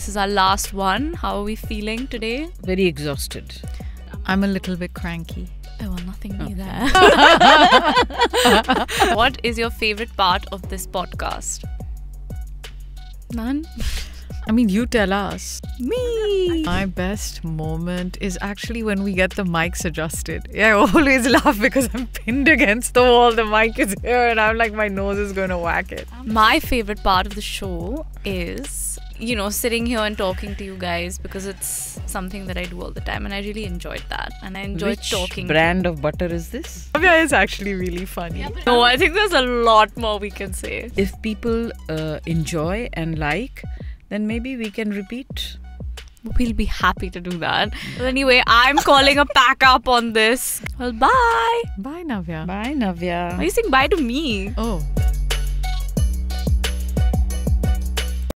This is our last one. How are we feeling today? Very exhausted. I'm a little bit cranky. Oh, well, nothing new there. What is your favorite part of this podcast? None? I mean, you tell us. Me! My best moment is actually when we get the mics adjusted. Yeah, I always laugh because I'm pinned against the wall. The mic is here and I'm like, my nose is going to whack it. My favorite part of the show is, you know, sitting here and talking to you guys, because it's something that I do all the time and I really enjoyed that. And I enjoyed talking. Which brand of butter is this? Navya is actually really funny. Yeah, no, I think there's a lot more we can say. If people enjoy and like, then maybe we can repeat. We'll be happy to do that. Well, anyway, I'm calling a pack up on this. Well, bye. Bye, Navya. Bye, Navya. Why are you saying bye to me? Oh.